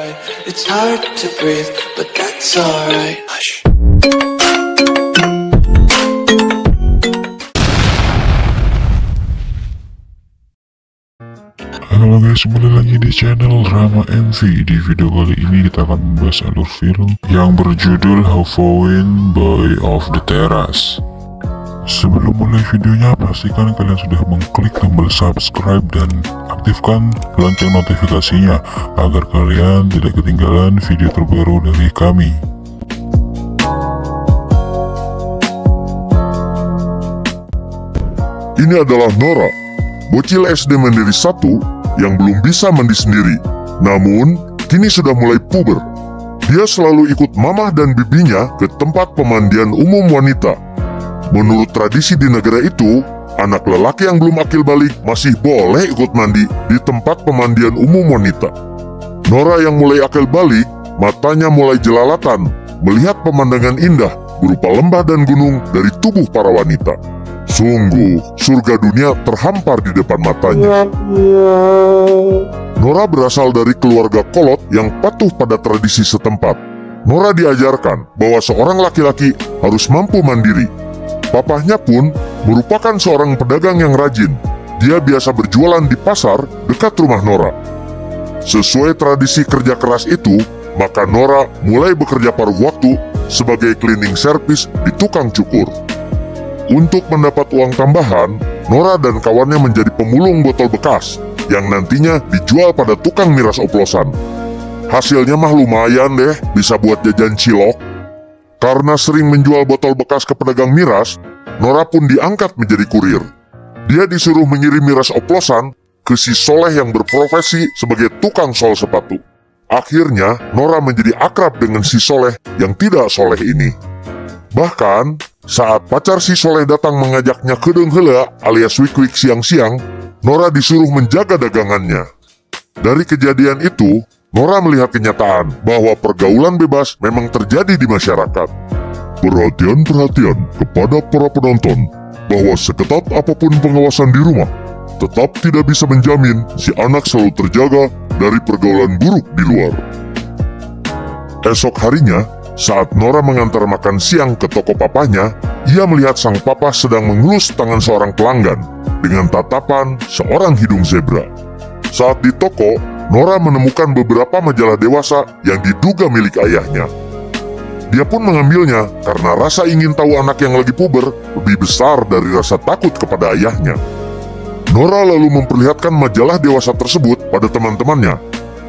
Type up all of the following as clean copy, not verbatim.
alright. It's hard to breathe, but that's alright. Hush. Halo guys, kembali lagi di channel Rhama MV. Di video kali ini kita akan membahas alur film yang berjudul Halfaouine Boy of the Terraces. Sebelum mulai videonya, pastikan kalian sudah mengklik tombol subscribe dan aktifkan lonceng notifikasinya agar kalian tidak ketinggalan video terbaru dari kami. Ini adalah Nora, bocil SD Mandiri 1 yang belum bisa mandi sendiri, namun kini sudah mulai puber. Dia selalu ikut mamah dan bibinya ke tempat pemandian umum wanita. Menurut tradisi di negara itu, anak lelaki yang belum akil balik masih boleh ikut mandi di tempat pemandian umum wanita. Nora yang mulai akil balik, matanya mulai jelalatan melihat pemandangan indah berupa lembah dan gunung dari tubuh para wanita. Sungguh, surga dunia terhampar di depan matanya. Nora berasal dari keluarga kolot yang patuh pada tradisi setempat. Nora diajarkan bahwa seorang laki-laki harus mampu mandiri. Papahnya pun merupakan seorang pedagang yang rajin. Dia biasa berjualan di pasar dekat rumah Nora. Sesuai tradisi kerja keras itu, maka Nora mulai bekerja paruh waktu sebagai cleaning service di tukang cukur. Untuk mendapat uang tambahan, Nora dan kawannya menjadi pemulung botol bekas yang nantinya dijual pada tukang miras oplosan. Hasilnya mah lumayan deh, bisa buat jajan cilok. Karena sering menjual botol bekas ke pedagang miras, Nora pun diangkat menjadi kurir. Dia disuruh mengirim miras oplosan ke si Soleh yang berprofesi sebagai tukang sol sepatu. Akhirnya, Nora menjadi akrab dengan si Soleh yang tidak soleh ini. Bahkan, saat pacar si Soleh datang mengajaknya ke Dengheula alias Wikwik siang-siang, Nora disuruh menjaga dagangannya. Dari kejadian itu, Nora melihat kenyataan bahwa pergaulan bebas memang terjadi di masyarakat. Perhatian kepada para penonton bahwa seketat apapun pengawasan di rumah, tetap tidak bisa menjamin si anak selalu terjaga dari pergaulan buruk di luar. Esok harinya, saat Nora mengantar makan siang ke toko papahnya, ia melihat sang papa sedang mengelus tangan seorang pelanggan dengan tatapan seorang hidung zebra. Saat di toko, Nora menemukan beberapa majalah dewasa yang diduga milik ayahnya. Dia pun mengambilnya karena rasa ingin tahu anak yang lagi puber lebih besar dari rasa takut kepada ayahnya. Nora lalu memperlihatkan majalah dewasa tersebut pada teman-temannya.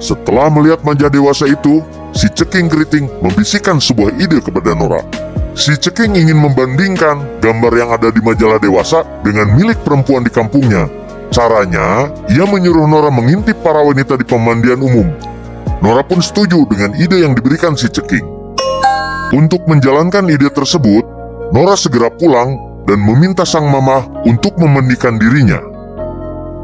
Setelah melihat majalah dewasa itu, si Ceking Keriting membisikkan sebuah ide kepada Nora. Si Ceking ingin membandingkan gambar yang ada di majalah dewasa dengan milik perempuan di kampungnya. Caranya, ia menyuruh Nora mengintip para wanita di pemandian umum. Nora pun setuju dengan ide yang diberikan si Ceking. Untuk menjalankan ide tersebut, Nora segera pulang dan meminta sang mama untuk memandikan dirinya.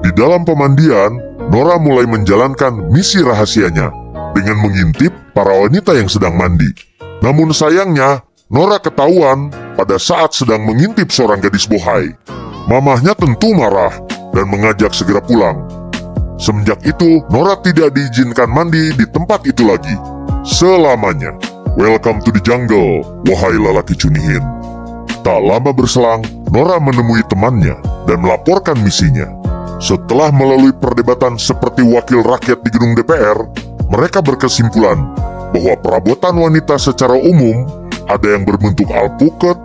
Di dalam pemandian, Nora mulai menjalankan misi rahasianya dengan mengintip para wanita yang sedang mandi. Namun sayangnya, Nora ketahuan pada saat sedang mengintip seorang gadis bohai. Mamahnya tentu marah dan mengajak segera pulang. Semenjak itu, Nora tidak diizinkan mandi di tempat itu lagi selamanya. Welcome to the jungle, wahai lelaki cunihin. Tak lama berselang, Nora menemui temannya dan melaporkan misinya. Setelah melalui perdebatan seperti wakil rakyat di gedung DPR, mereka berkesimpulan bahwa perabotan wanita secara umum ada yang berbentuk alpukat,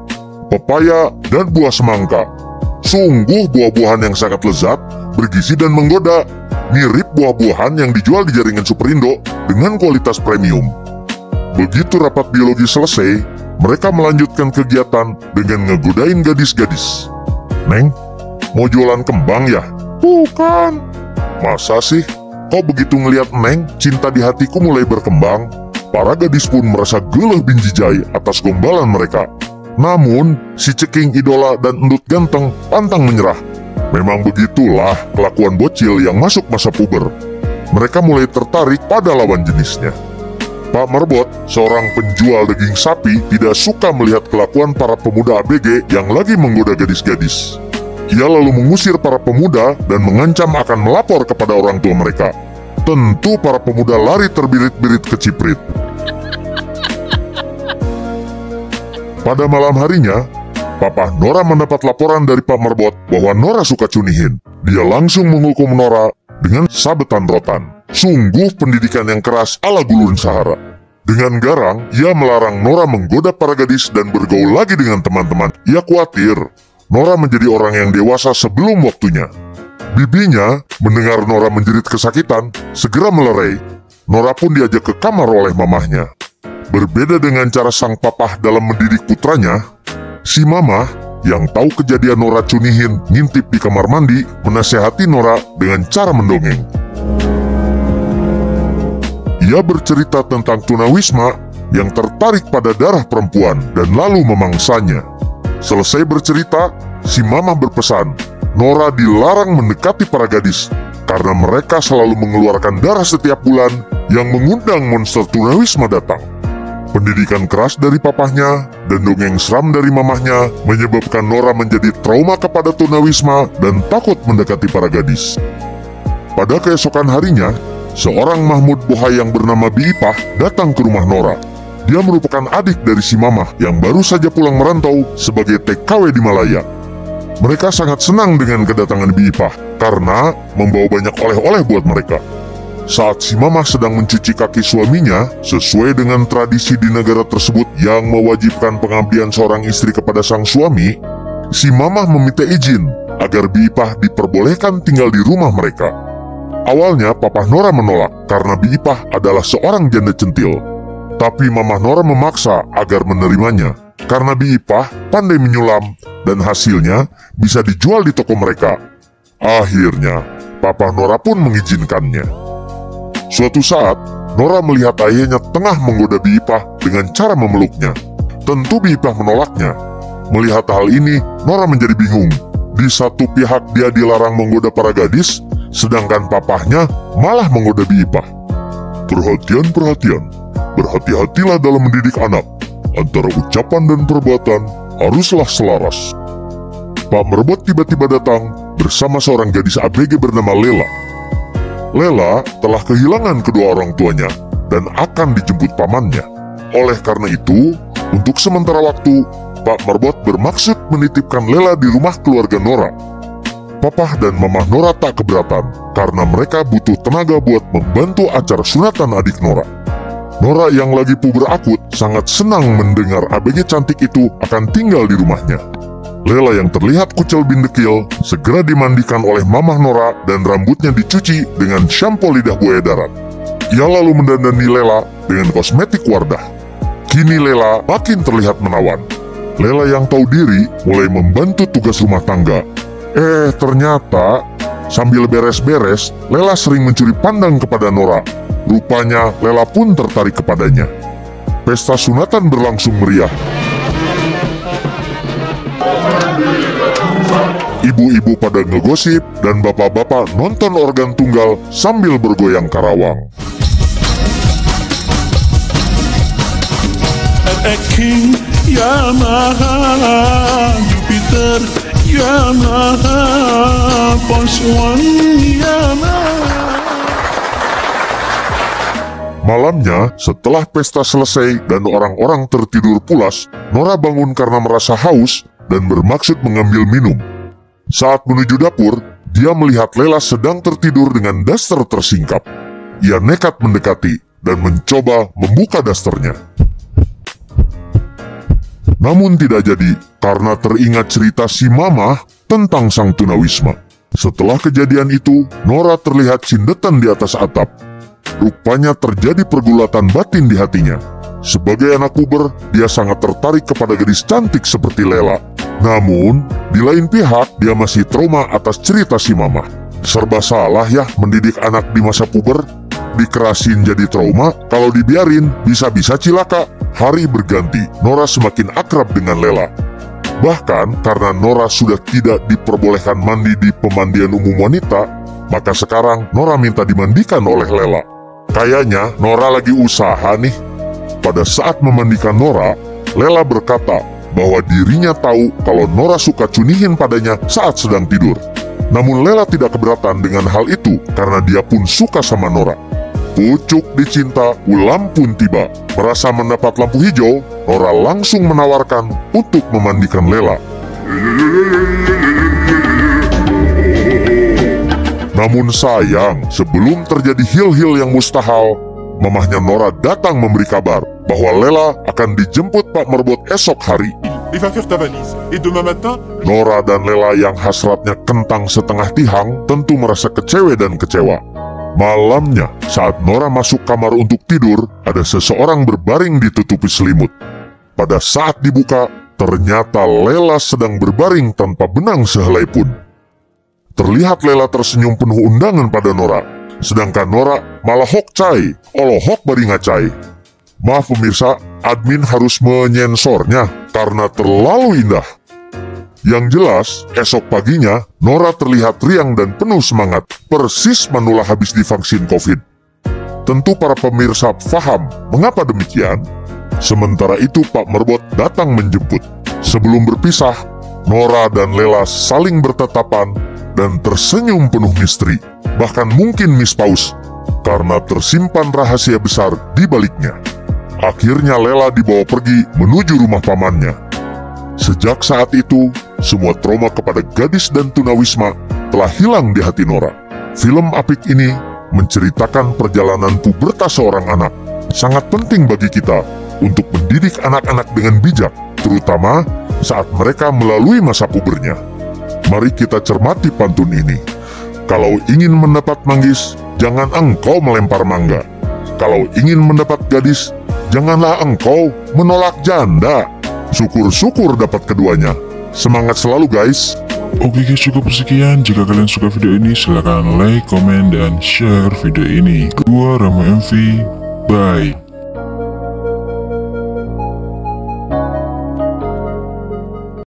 pepaya, dan buah semangka. Sungguh buah-buahan yang sangat lezat, bergizi dan menggoda, mirip buah-buahan yang dijual di jaringan Superindo dengan kualitas premium. Begitu rapat biologi selesai, mereka melanjutkan kegiatan dengan ngegodain gadis-gadis. Neng, mau jualan kembang ya? Bukan. Masa sih? Kok begitu ngelihat Neng, cinta di hatiku mulai berkembang? Para gadis pun merasa geleh bin jijai atas gombalan mereka. Namun, si Ceking idola dan endut ganteng pantang menyerah. Memang begitulah kelakuan bocil yang masuk masa puber. Mereka mulai tertarik pada lawan jenisnya. Pak Merbot, seorang penjual daging sapi, tidak suka melihat kelakuan para pemuda ABG yang lagi menggoda gadis-gadis. Ia lalu mengusir para pemuda dan mengancam akan melapor kepada orang tua mereka. Tentu para pemuda lari terbirit-birit ke Ciprit. Pada malam harinya, Papa Nora mendapat laporan dari Pak Marbot bahwa Nora suka cunihin. Dia langsung menghukum Nora dengan sabetan rotan. Sungguh pendidikan yang keras ala gurun Sahara. Dengan garang, ia melarang Nora menggoda para gadis dan bergaul lagi dengan teman-teman. Ia khawatir Nora menjadi orang yang dewasa sebelum waktunya. Bibinya mendengar Nora menjerit kesakitan, segera melerai. Nora pun diajak ke kamar oleh mamahnya. Berbeda dengan cara sang papah dalam mendidik putranya, si Mama yang tahu kejadian Nora cunihin ngintip di kamar mandi menasehati Nora dengan cara mendongeng. Ia bercerita tentang tunawisma yang tertarik pada darah perempuan dan lalu memangsanya. Selesai bercerita, si Mama berpesan, Nora dilarang mendekati para gadis karena mereka selalu mengeluarkan darah setiap bulan yang mengundang monster tunawisma datang. Pendidikan keras dari papahnya dan dongeng seram dari mamahnya menyebabkan Nora menjadi trauma kepada tunawisma dan takut mendekati para gadis. Pada keesokan harinya, seorang Mahmud Bohai yang bernama Biipah datang ke rumah Nora. Dia merupakan adik dari si Mamah yang baru saja pulang merantau sebagai TKW di Malaya. Mereka sangat senang dengan kedatangan Biipah karena membawa banyak oleh-oleh buat mereka. Saat si Mamah sedang mencuci kaki suaminya, sesuai dengan tradisi di negara tersebut yang mewajibkan pengabdian seorang istri kepada sang suami, si Mamah meminta izin agar Biipah diperbolehkan tinggal di rumah mereka. Awalnya Papa Nora menolak karena Biipah adalah seorang janda centil. Tapi Mamah Nora memaksa agar menerimanya karena Biipah pandai menyulam dan hasilnya bisa dijual di toko mereka. Akhirnya, Papa Nora pun mengizinkannya. Suatu saat, Nora melihat ayahnya tengah menggoda Biipah dengan cara memeluknya. Tentu Biipah menolaknya. Melihat hal ini, Nora menjadi bingung. Di satu pihak dia dilarang menggoda para gadis, sedangkan papahnya malah menggoda Biipah. Perhatian, berhati-hatilah dalam mendidik anak. Antara ucapan dan perbuatan haruslah selaras. Pak Merbot tiba-tiba datang bersama seorang gadis ABG bernama Lela. Lela telah kehilangan kedua orang tuanya dan akan dijemput pamannya. Oleh karena itu, untuk sementara waktu, Pak Marbot bermaksud menitipkan Lela di rumah keluarga Nora. Papa dan Mama Nora tak keberatan karena mereka butuh tenaga buat membantu acara sunatan adik Nora. Nora yang lagi puber akut sangat senang mendengar ABG cantik itu akan tinggal di rumahnya. Lela yang terlihat kucel bindekil segera dimandikan oleh Mamah Nora dan rambutnya dicuci dengan shampoo lidah buaya darat. Ia lalu mendandani Lela dengan kosmetik Wardah. Kini Lela makin terlihat menawan. Lela yang tahu diri mulai membantu tugas rumah tangga. Ternyata sambil beres-beres, Lela sering mencuri pandang kepada Nora. Rupanya Lela pun tertarik kepadanya. Pesta sunatan berlangsung meriah. Ibu-ibu pada ngegosip dan bapak-bapak nonton organ tunggal sambil bergoyang karawang. King ya maha, Jupiter ya maha, Poseidon ya maha. Malamnya, setelah pesta selesai dan orang-orang tertidur pulas, Nora bangun karena merasa haus dan bermaksud mengambil minum. Saat menuju dapur, dia melihat Lela sedang tertidur dengan daster tersingkap. Ia nekat mendekati dan mencoba membuka dasternya. Namun tidak jadi, karena teringat cerita si Mamah tentang sang tunawisma. Setelah kejadian itu, Nora terlihat sindetan di atas atap. Rupanya terjadi pergulatan batin di hatinya. Sebagai anak puber, dia sangat tertarik kepada gadis cantik seperti Lela. Namun, di lain pihak, dia masih trauma atas cerita si Mamah. Serba salah ya mendidik anak di masa puber. Dikerasin jadi trauma, kalau dibiarin bisa-bisa cilaka. Hari berganti, Nora semakin akrab dengan Lela. Bahkan, karena Nora sudah tidak diperbolehkan mandi di pemandian umum wanita, maka sekarang Nora minta dimandikan oleh Lela. Kayaknya Nora lagi usaha nih. Pada saat memandikan Nora, Lela berkata bahwa dirinya tahu kalau Nora suka cunihin padanya saat sedang tidur. Namun Lela tidak keberatan dengan hal itu karena dia pun suka sama Nora. Pucuk dicinta, ulam pun tiba. Merasa mendapat lampu hijau, Nora langsung menawarkan untuk memandikan Lela. Namun sayang, sebelum terjadi hil-hil yang mustahil, mamahnya Nora datang memberi kabar bahwa Lela akan dijemput Pak Merbot esok hari. Nora dan Lela yang hasratnya kentang setengah tihang tentu merasa kecewa dan kecewa. Malamnya, saat Nora masuk kamar untuk tidur, ada seseorang berbaring ditutupi selimut. Pada saat dibuka, ternyata Lela sedang berbaring tanpa benang sehelai pun. Terlihat Lela tersenyum penuh undangan pada Nora, sedangkan Nora malah hokcai, olohok baringacai. Maaf pemirsa, admin harus menyensornya karena terlalu indah. Yang jelas, esok paginya, Nora terlihat riang dan penuh semangat, persis manula habis divaksin COVID. Tentu para pemirsa paham mengapa demikian. Sementara itu, Pak Merbot datang menjemput. Sebelum berpisah, Nora dan Lela saling bertatapan dan tersenyum penuh misteri, bahkan mungkin mispaus, karena tersimpan rahasia besar di baliknya. Akhirnya Lela dibawa pergi menuju rumah pamannya. Sejak saat itu, semua trauma kepada gadis dan tunawisma telah hilang di hati Nora. Film apik ini menceritakan perjalanan pubertas seorang anak. Sangat penting bagi kita untuk mendidik anak-anak dengan bijak, terutama saat mereka melalui masa pubernya. Mari kita cermati pantun ini. Kalau ingin mendapat manggis, jangan engkau melempar mangga. Kalau ingin mendapat gadis, janganlah engkau menolak janda. Syukur-syukur dapat keduanya. Semangat selalu guys. Oke guys, cukup sekian. Jika kalian suka video ini, silahkan like, komen, dan share video ini. Gua Rhama MV, bye.